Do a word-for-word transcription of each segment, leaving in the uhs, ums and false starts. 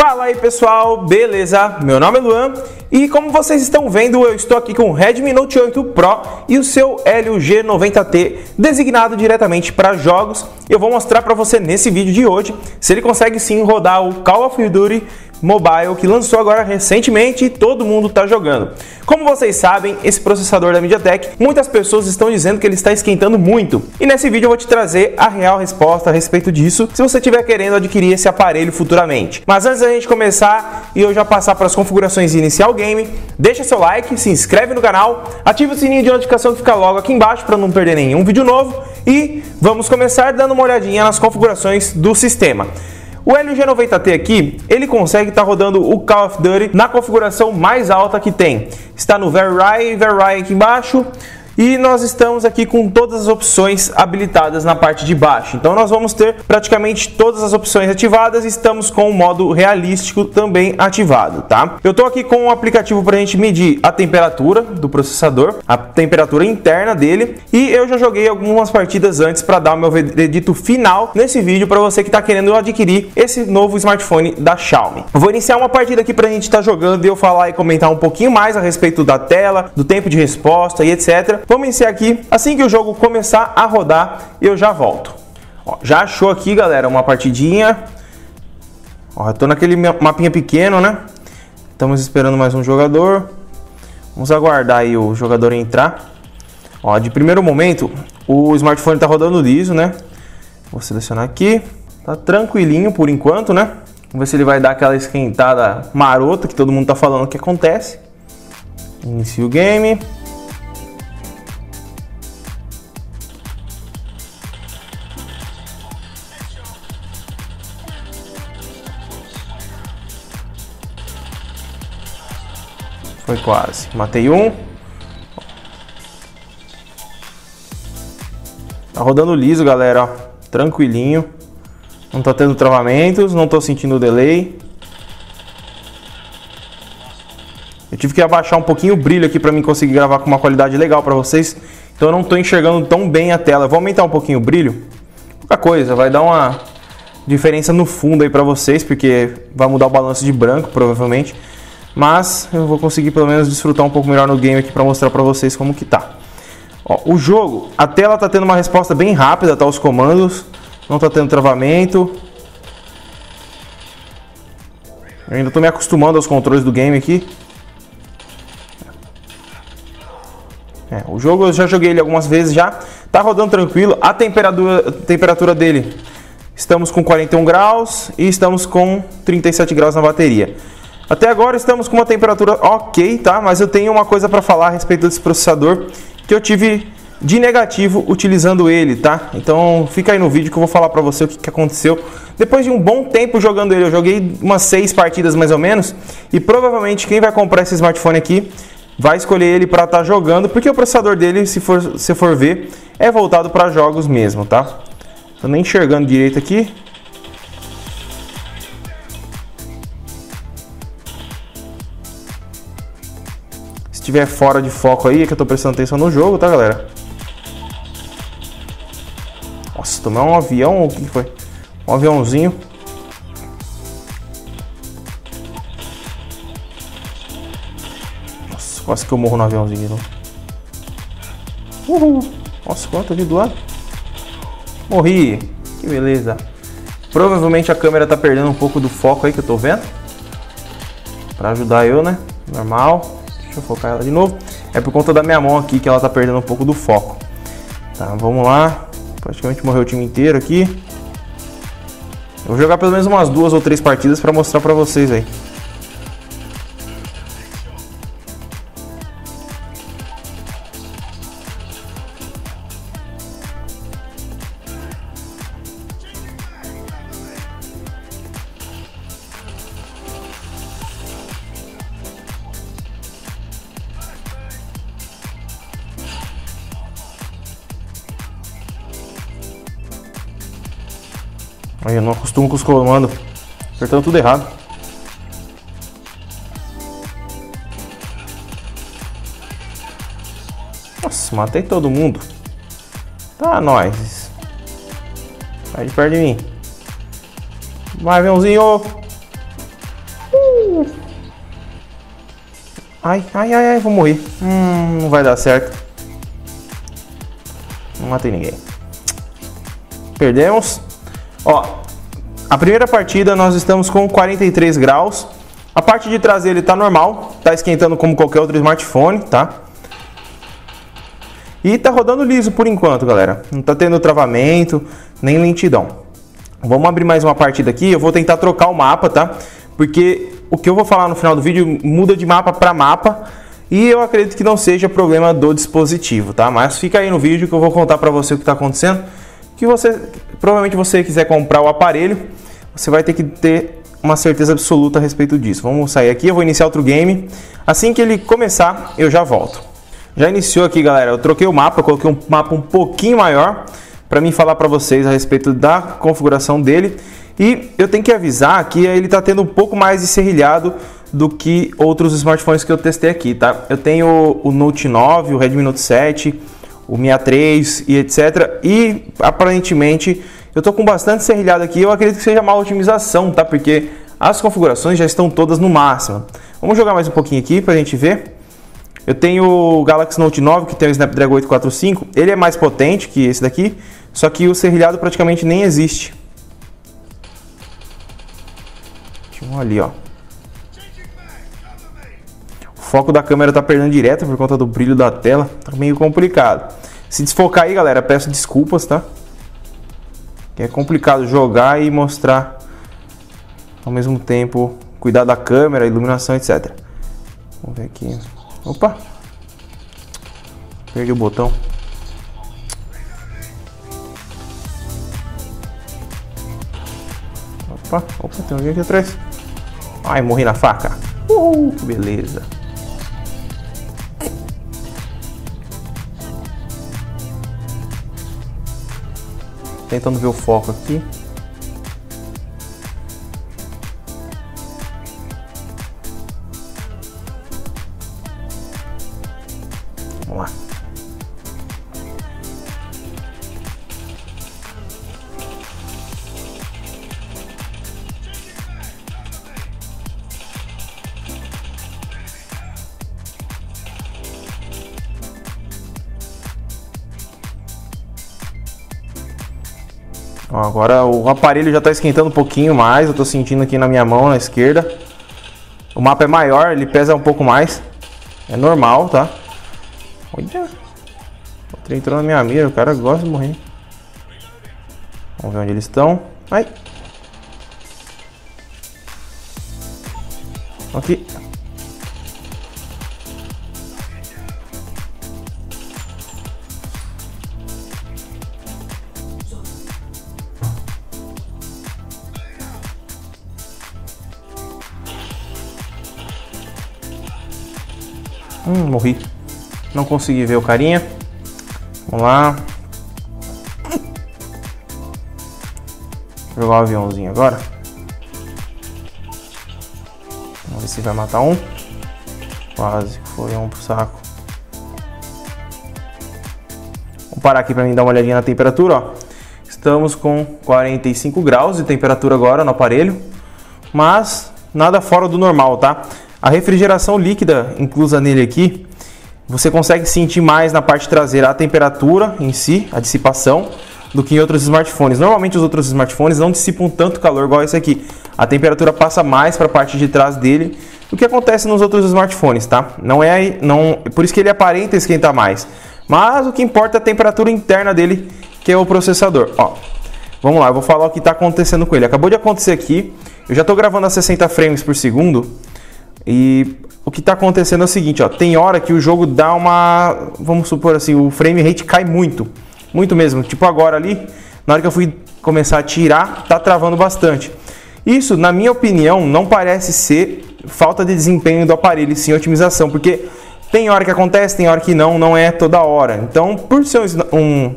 Fala aí pessoal, beleza? Meu nome é Luan e como vocês estão vendo, eu estou aqui com o Redmi Note oito Pro e o seu Helio G noventa T, designado diretamente para jogos. Eu vou mostrar para você nesse vídeo de hoje se ele consegue sim rodar o Call of Duty Mobile, que lançou agora recentemente e todo mundo está jogando. Como vocês sabem, esse processador da MediaTek, muitas pessoas estão dizendo que ele está esquentando muito. E nesse vídeo eu vou te trazer a real resposta a respeito disso, se você estiver querendo adquirir esse aparelho futuramente. Mas antes da gente começar e eu já passar para as configurações e iniciar o game, deixa seu like, se inscreve no canal, ativa o sininho de notificação que fica logo aqui embaixo para não perder nenhum vídeo novo e vamos começar dando uma olhadinha nas configurações do sistema. O Helio G noventa T aqui, ele consegue estar tá rodando o Call of Duty na configuração mais alta que tem. Está no Very, Very aqui embaixo e nós estamos aqui com todas as opções habilitadas na parte de baixo. Então nós vamos ter praticamente todas as opções ativadas e estamos com o modo realístico também ativado, tá? Eu estou aqui com um aplicativo para a gente medir a temperatura do processador, a temperatura interna dele, e eu já joguei algumas partidas antes para dar o meu veredito final nesse vídeo para você que está querendo adquirir esse novo smartphone da Xiaomi. Eu vou iniciar uma partida aqui para a gente estar tá jogando e eu falar e comentar um pouquinho mais a respeito da tela, do tempo de resposta e etcétera. Vamos iniciar aqui, assim que o jogo começar a rodar, eu já volto. Ó, já achou aqui, galera, uma partidinha. Ó, eu tô naquele mapinha pequeno, né? Estamos esperando mais um jogador. Vamos aguardar aí o jogador entrar. Ó, de primeiro momento, o smartphone tá rodando liso, né? Vou selecionar aqui. Tá tranquilinho por enquanto, né? Vamos ver se ele vai dar aquela esquentada marota que todo mundo tá falando que acontece. Inicia o game. Foi quase. Matei um. Tá rodando liso, galera. Ó. Tranquilinho. Não tá tendo travamentos. Não tô sentindo o delay. Eu tive que abaixar um pouquinho o brilho aqui pra mim conseguir gravar com uma qualidade legal pra vocês. Então eu não tô enxergando tão bem a tela. Eu vou aumentar um pouquinho o brilho. Pouca coisa. Vai dar uma diferença no fundo aí pra vocês. Porque vai mudar o balanço de branco, provavelmente. Mas eu vou conseguir pelo menos desfrutar um pouco melhor no game aqui para mostrar para vocês como que tá. Ó, o jogo, a tela tá tendo uma resposta bem rápida, tá? Os comandos, não tá tendo travamento. Eu ainda tô me acostumando aos controles do game aqui. É, o jogo eu já joguei ele algumas vezes já, tá rodando tranquilo. A temperatura, a temperatura dele, estamos com quarenta e um graus e estamos com trinta e sete graus na bateria. Até agora estamos com uma temperatura ok, tá? Mas eu tenho uma coisa para falar a respeito desse processador que eu tive de negativo utilizando ele, tá? Então fica aí no vídeo que eu vou falar para você o que, que aconteceu. Depois de um bom tempo jogando ele, eu joguei umas seis partidas mais ou menos. E provavelmente quem vai comprar esse smartphone aqui vai escolher ele para estar tá jogando, porque o processador dele, se for, se for ver, é voltado para jogos mesmo, tá? Tô nem enxergando direito aqui. Se estiver fora de foco aí, é que eu tô prestando atenção no jogo, tá, galera? Nossa, tomou um avião ou o que foi? Um aviãozinho. Nossa, quase que eu morro no aviãozinho de novo. Uhul! Nossa, quanto ali do lado. Morri! Que beleza! Provavelmente a câmera tá perdendo um pouco do foco aí que eu tô vendo. Pra ajudar eu, né? Normal. Deixa eu focar ela de novo. É por conta da minha mão aqui que ela tá perdendo um pouco do foco. Tá, vamos lá. Praticamente morreu o time inteiro aqui. Eu vou jogar pelo menos umas duas ou três partidas pra mostrar pra vocês aí. Eu não acostumo com os comandos, apertando tudo errado. Nossa, matei todo mundo. Tá, nós. Sai de perto de mim. Vai, aviãozinho. Ai, ai, ai, ai, vou morrer. Hum, não vai dar certo. Não matei ninguém. Perdemos. Ó, a primeira partida nós estamos com quarenta e três graus. A parte de trás ele tá normal, tá esquentando como qualquer outro smartphone, tá? E tá rodando liso por enquanto, galera. Não tá tendo travamento, nem lentidão. Vamos abrir mais uma partida aqui. Eu vou tentar trocar o mapa, tá? Porque o que eu vou falar no final do vídeo muda de mapa para mapa. E eu acredito que não seja problema do dispositivo, tá? Mas fica aí no vídeo que eu vou contar para você o que está acontecendo. Que você, provavelmente você quiser comprar o aparelho, você vai ter que ter uma certeza absoluta a respeito disso. Vamos sair aqui, eu vou iniciar outro game. Assim que ele começar, eu já volto. Já iniciou aqui, galera. Eu troquei o mapa, coloquei um mapa um pouquinho maior para mim falar para vocês a respeito da configuração dele. E eu tenho que avisar que ele está tendo um pouco mais de serrilhado do que outros smartphones que eu testei aqui, tá? Eu tenho o Note nove, o Redmi Note sete, o Mi A três e etcétera. E aparentemente eu tô com bastante serrilhado aqui. Eu acredito que seja má otimização, tá? Porque as configurações já estão todas no máximo. Vamos jogar mais um pouquinho aqui para a gente ver. Eu tenho o Galaxy Note nove, que tem o Snapdragon oito quatro cinco. Ele é mais potente que esse daqui, só que o serrilhado praticamente nem existe. Ali, ó. O foco da câmera tá perdendo direto por conta do brilho da tela. Tá meio complicado. Se desfocar aí, galera, peço desculpas, tá? Que é complicado jogar e mostrar ao mesmo tempo, cuidar da câmera, iluminação, etcétera. Vamos ver aqui. Opa! Perdi o botão. Opa, opa, tem alguém aqui atrás. Ai, morri na faca. Uhul, que beleza. Tentando ver o foco aqui. Vamos lá. Agora o aparelho já está esquentando um pouquinho mais. Eu estou sentindo aqui na minha mão, na esquerda. O mapa é maior, ele pesa um pouco mais. É normal, tá? Olha! O trem entrou na minha mira, o cara gosta de morrer. Vamos ver onde eles estão. Ai! Aqui! Hum, morri. Não consegui ver o carinha. Vamos lá. Vou jogar o aviãozinho agora. Vamos ver se vai matar um. Quase foi um pro saco. Vou parar aqui pra mim dar uma olhadinha na temperatura, ó. Estamos com quarenta e cinco graus de temperatura agora no aparelho. Mas nada fora do normal, tá? A refrigeração líquida inclusa nele aqui, você consegue sentir mais na parte traseira a temperatura em si, a dissipação, do que em outros smartphones. Normalmente os outros smartphones não dissipam tanto calor igual esse aqui. A temperatura passa mais para a parte de trás dele, o que acontece nos outros smartphones, tá? Não é, não, por isso que ele aparenta esquentar mais. Mas o que importa é a temperatura interna dele, que é o processador. Ó, vamos lá, eu vou falar o que está acontecendo com ele. Acabou de acontecer aqui, eu já estou gravando a sessenta frames por segundo. E o que está acontecendo é o seguinte, ó, tem hora que o jogo dá uma, vamos supor assim, o frame rate cai muito, muito mesmo. Tipo agora ali, na hora que eu fui começar a tirar, tá travando bastante. Isso, na minha opinião, não parece ser falta de desempenho do aparelho, sim otimização, porque tem hora que acontece, tem hora que não, não é toda hora. Então, por ser um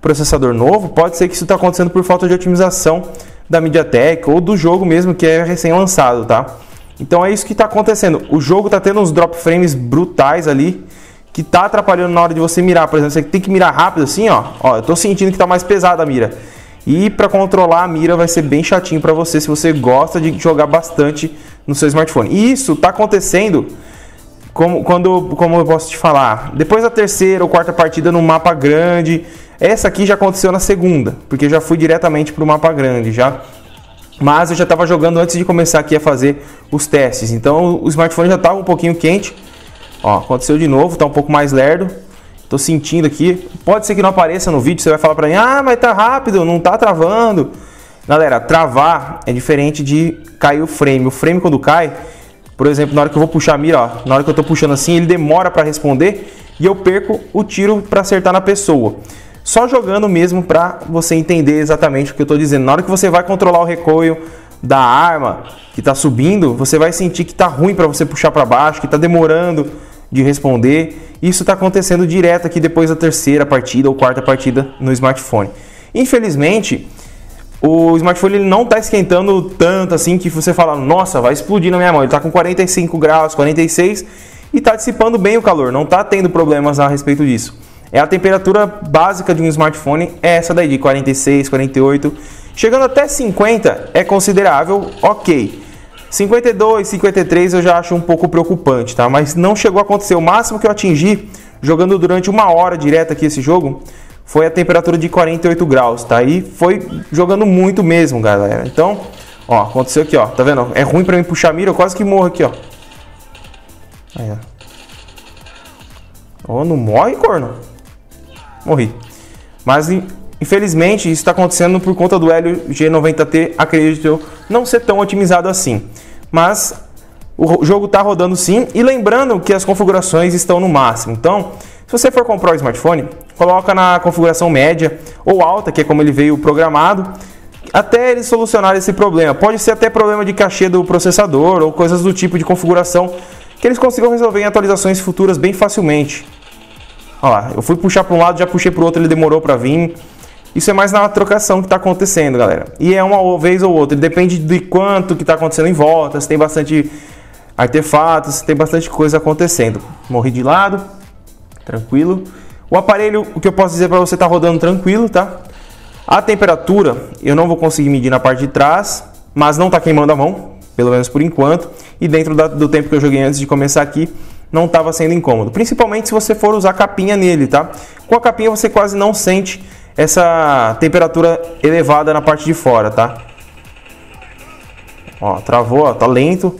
processador novo, pode ser que isso está acontecendo por falta de otimização da MediaTek ou do jogo mesmo, que é recém-lançado, tá? Então é isso que está acontecendo. O jogo está tendo uns drop frames brutais ali, que está atrapalhando na hora de você mirar. Por exemplo, você tem que mirar rápido assim, ó. Ó, eu estou sentindo que está mais pesada a mira. E para controlar a mira vai ser bem chatinho para você, se você gosta de jogar bastante no seu smartphone. E isso está acontecendo Como, quando, como eu posso te falar, depois da terceira ou quarta partida no mapa grande, essa aqui já aconteceu na segunda, porque eu já fui diretamente para o mapa grande já. Mas eu já estava jogando antes de começar aqui a fazer os testes, então o smartphone já estava um pouquinho quente. Ó, aconteceu de novo, está um pouco mais lerdo. Estou sentindo aqui, pode ser que não apareça no vídeo, você vai falar para mim, ah, mas tá rápido, não tá travando. Galera, travar é diferente de cair o frame. O frame quando cai, por exemplo, na hora que eu vou puxar a mira, ó, na hora que eu tô puxando assim, ele demora para responder e eu perco o tiro para acertar na pessoa. Só jogando mesmo para você entender exatamente o que eu tô dizendo. Na hora que você vai controlar o recoil da arma que tá subindo, você vai sentir que tá ruim para você puxar para baixo, que tá demorando de responder. Isso tá acontecendo direto aqui depois da terceira partida ou quarta partida no smartphone. Infelizmente, o smartphone ele não está esquentando tanto assim que você fala, nossa, vai explodir na minha mão. Ele está com quarenta e cinco graus, quarenta e seis, e está dissipando bem o calor, não está tendo problemas a respeito disso. É a temperatura básica de um smartphone, é essa daí de quarenta e seis, quarenta e oito, chegando até cinquenta é considerável, ok. cinquenta e dois, cinquenta e três eu já acho um pouco preocupante, tá? Mas não chegou a acontecer, o máximo que eu atingi jogando durante uma hora direto aqui esse jogo foi a temperatura de quarenta e oito graus, tá? E foi jogando muito mesmo, galera. Então, ó, aconteceu aqui, ó. Tá vendo? É ruim pra mim puxar a mira, eu quase que morro aqui, ó. Aí, ó. Ó, não morre, corno. Morri. Mas, infelizmente, isso tá acontecendo por conta do Helio G noventa T, acredito eu, não ser tão otimizado assim. Mas o jogo tá rodando sim. E lembrando que as configurações estão no máximo. Então, se você for comprar o smartphone, coloca na configuração média ou alta, que é como ele veio programado, até ele solucionar esse problema. Pode ser até problema de cachê do processador ou coisas do tipo de configuração que eles consigam resolver em atualizações futuras bem facilmente. Olha lá, eu fui puxar para um lado, já puxei para o outro, ele demorou para vir. Isso é mais na trocação que está acontecendo, galera. E é uma vez ou outra, depende de quanto que está acontecendo em volta, se tem bastante artefatos, se tem bastante coisa acontecendo. Morri de lado. Tranquilo. O aparelho, o que eu posso dizer para você, tá rodando tranquilo, tá? A temperatura, eu não vou conseguir medir na parte de trás, mas não tá queimando a mão, pelo menos por enquanto. E dentro da, do tempo que eu joguei antes de começar aqui, não tava sendo incômodo. Principalmente se você for usar capinha nele, tá? Com a capinha você quase não sente essa temperatura elevada na parte de fora, tá? Ó, travou, ó, tá lento,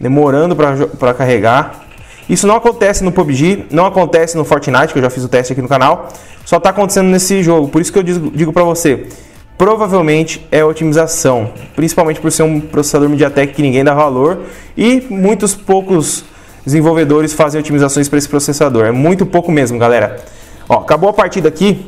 demorando para carregar. Isso não acontece no P U B G, não acontece no Fortnite, que eu já fiz o teste aqui no canal. Só está acontecendo nesse jogo, por isso que eu digo, digo para você, provavelmente é otimização, principalmente por ser um processador MediaTek que ninguém dá valor e muitos poucos desenvolvedores fazem otimizações para esse processador, é muito pouco mesmo, galera. Ó, acabou a partida aqui,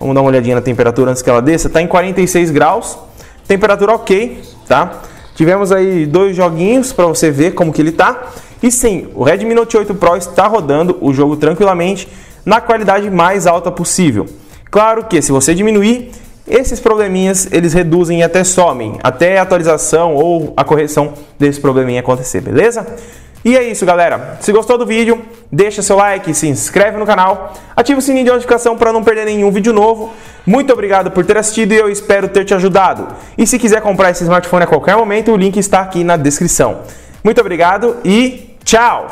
vamos dar uma olhadinha na temperatura antes que ela desça, está em quarenta e seis graus, temperatura ok, tá? Tivemos aí dois joguinhos para você ver como que ele tá. E sim, o Redmi Note oito Pro está rodando o jogo tranquilamente na qualidade mais alta possível. Claro que se você diminuir, esses probleminhas eles reduzem e até somem, até a atualização ou a correção desse probleminha acontecer, beleza? E é isso, galera. Se gostou do vídeo, deixa seu like, se inscreve no canal, ativa o sininho de notificação para não perder nenhum vídeo novo. Muito obrigado por ter assistido e eu espero ter te ajudado. E se quiser comprar esse smartphone a qualquer momento, o link está aqui na descrição. Muito obrigado e tchau!